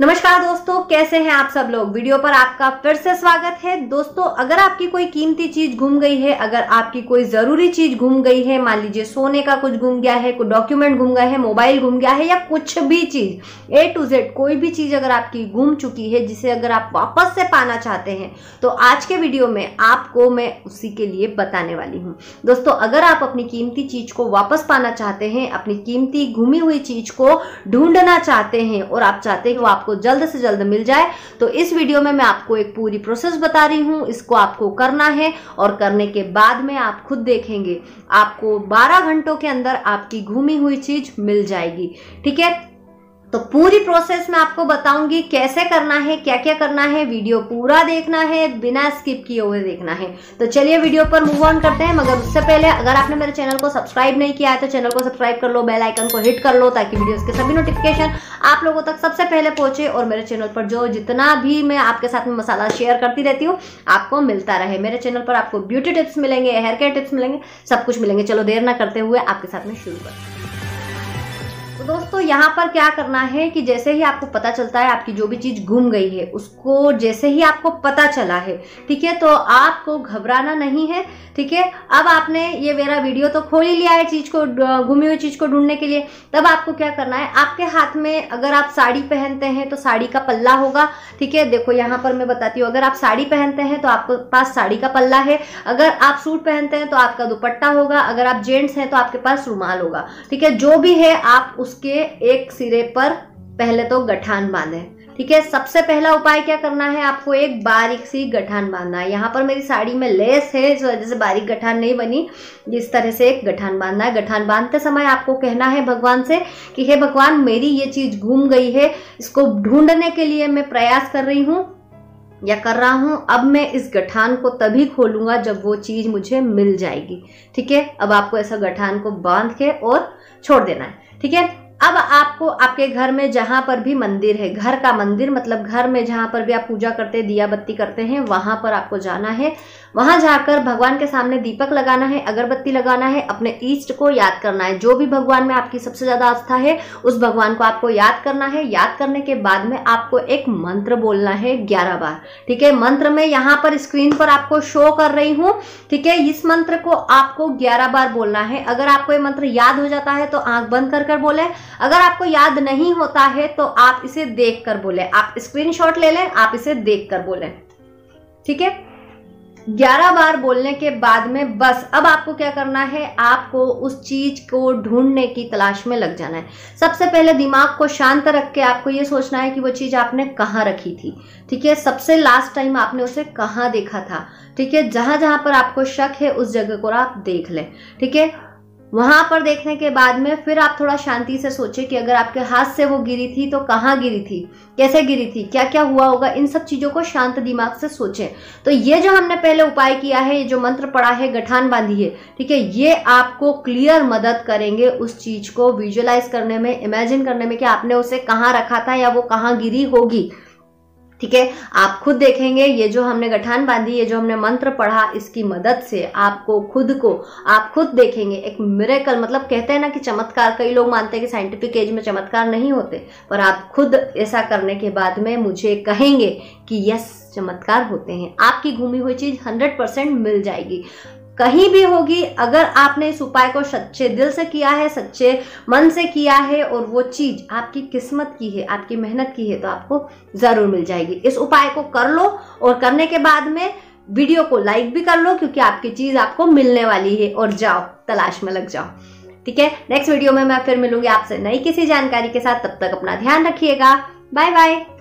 नमस्कार दोस्तों, कैसे हैं आप सब लोग। वीडियो पर आपका फिर से स्वागत है। दोस्तों, अगर आपकी कोई कीमती चीज गुम गई है, अगर आपकी कोई जरूरी चीज गुम गई है, मान लीजिए सोने का कुछ गुम गया है, कोई डॉक्यूमेंट गुम गया है, मोबाइल गुम गया है, या कुछ भी चीज A to Z कोई भी चीज अगर आपकी गुम चुकी है जिसे अगर आप वापस से पाना चाहते हैं, तो आज के वीडियो में आपको मैं उसी के लिए बताने वाली हूँ। दोस्तों, अगर आप अपनी कीमती चीज को वापस पाना चाहते हैं, अपनी कीमती घुमी हुई चीज को ढूंढना चाहते हैं और आप चाहते हैं कि आपको जल्द से जल्द मिल जाए, तो इस वीडियो में मैं आपको एक पूरी प्रोसेस बता रही हूं। इसको आपको करना है और करने के बाद में आप खुद देखेंगे आपको 12 घंटों के अंदर आपकी घूमी हुई चीज मिल जाएगी। ठीक है, तो पूरी प्रोसेस मैं आपको बताऊंगी कैसे करना है, क्या क्या करना है। वीडियो पूरा देखना है, बिना स्किप किए हुए देखना है। तो चलिए वीडियो पर मूव ऑन करते हैं, मगर उससे पहले अगर आपने मेरे चैनल को सब्सक्राइब नहीं किया है तो चैनल को सब्सक्राइब कर लो, बेल आइकन को हिट कर लो, ताकि वीडियोस के सभी नोटिफिकेशन आप लोगों तक सबसे पहले पहुंचे और मेरे चैनल पर जो जितना भी मैं आपके साथ में मसाला शेयर करती रहती हूँ आपको मिलता रहे। मेरे चैनल पर आपको ब्यूटी टिप्स मिलेंगे, हेयर केयर टिप्स मिलेंगे, सब कुछ मिलेंगे। चलो देर ना करते हुए आपके साथ में शुरू करते हैं। तो दोस्तों, यहाँ पर क्या करना है कि जैसे ही आपको पता चलता है आपकी जो भी चीज गुम गई है, उसको जैसे ही आपको पता चला है, ठीक है, तो आपको घबराना नहीं है। ठीक है, अब आपने ये मेरा वीडियो तो खोल ही लिया है चीज को, घुमी हुई चीज को ढूंढने के लिए। तब आपको क्या करना है, आपके हाथ में अगर आप साड़ी पहनते हैं तो साड़ी का पल्ला होगा। ठीक है, देखो यहाँ पर मैं बताती हूँ। अगर आप साड़ी पहनते हैं तो आपके पास साड़ी का पल्ला है, अगर आप सूट पहनते हैं तो आपका दुपट्टा होगा, अगर आप जेंट्स हैं तो आपके पास रुमाल होगा। ठीक है, जो भी है आप उसके एक सिरे पर पहले तो गठान बांधे। ठीक है, सबसे पहला उपाय क्या करना है, आपको एक बारीक सी गठान बांधना है। यहाँ पर मेरी साड़ी में लेस है, इस वजह से बारीक गठान नहीं बनी। इस तरह से एक गठान बांधना है। गठान बांधते समय आपको कहना है भगवान से कि हे भगवान, मेरी ये चीज घूम गई है, इसको ढूंढने के लिए मैं प्रयास कर रही हूँ या कर रहा हूं। अब मैं इस गठान को तभी खोलूंगा जब वो चीज मुझे मिल जाएगी। ठीक है, अब आपको ऐसा गठान को बांध के और छोड़ देना है। ठीक है, अब आपको आपके घर में जहां पर भी मंदिर है, घर का मंदिर मतलब घर में जहां पर भी आप पूजा करते हैं, दिया बत्ती करते हैं, वहां पर आपको जाना है। वहां जाकर भगवान के सामने दीपक लगाना है, अगरबत्ती लगाना है, अपने इष्ट को याद करना है। जो भी भगवान में आपकी सबसे ज्यादा आस्था है उस भगवान को आपको याद करना है। याद करने के बाद में आपको एक मंत्र बोलना है 11 बार। ठीक है, मंत्र में यहाँ पर स्क्रीन पर आपको शो कर रही हूँ। ठीक है, इस मंत्र को आपको 11 बार बोलना है। अगर आपको ये मंत्र याद हो जाता है तो आंख बंद कर कर बोले, अगर आपको याद नहीं होता है तो आप इसे देख कर बोले, आप स्क्रीनशॉट ले लें, आप इसे देख कर बोले। ठीक है, 11 बार बोलने के बाद में बस अब आपको क्या करना है, आपको उस चीज को ढूंढने की तलाश में लग जाना है। सबसे पहले दिमाग को शांत रख के आपको ये सोचना है कि वो चीज आपने कहाँ रखी थी। ठीक है, सबसे लास्ट टाइम आपने उसे कहाँ देखा था। ठीक है, जहां जहां पर आपको शक है उस जगह को आप देख लें। ठीक है, वहां पर देखने के बाद में फिर आप थोड़ा शांति से सोचें कि अगर आपके हाथ से वो गिरी थी तो कहाँ गिरी थी, कैसे गिरी थी, क्या क्या हुआ होगा। इन सब चीजों को शांत दिमाग से सोचें। तो ये जो हमने पहले उपाय किया है, ये जो मंत्र पढ़ा है, गठान बांधी है, ठीक है, ये आपको क्लियर मदद करेंगे उस चीज को विजुअलाइज करने में, इमेजिन करने में कि आपने उसे कहाँ रखा था या वो कहाँ गिरी होगी। ठीक है, आप खुद देखेंगे ये जो हमने गठान बांधी, ये जो हमने मंत्र पढ़ा, इसकी मदद से आपको खुद को आप खुद देखेंगे एक मिरेकल। मतलब कहते हैं ना कि चमत्कार, कई लोग मानते हैं कि साइंटिफिक एज में चमत्कार नहीं होते, पर आप खुद ऐसा करने के बाद में मुझे कहेंगे कि यस, चमत्कार होते हैं। आपकी घूमी हुई चीज 100% मिल जाएगी, कहीं भी होगी। अगर आपने इस उपाय को सच्चे दिल से किया है, सच्चे मन से किया है और वो चीज आपकी किस्मत की है, आपकी मेहनत की है, तो आपको जरूर मिल जाएगी। इस उपाय को कर लो और करने के बाद में वीडियो को लाइक भी कर लो, क्योंकि आपकी चीज आपको मिलने वाली है। और जाओ तलाश में लग जाओ। ठीक है, नेक्स्ट वीडियो में मैं फिर मिलूंगी आपसे नई किसी जानकारी के साथ। तब तक अपना ध्यान रखिएगा। Bye bye.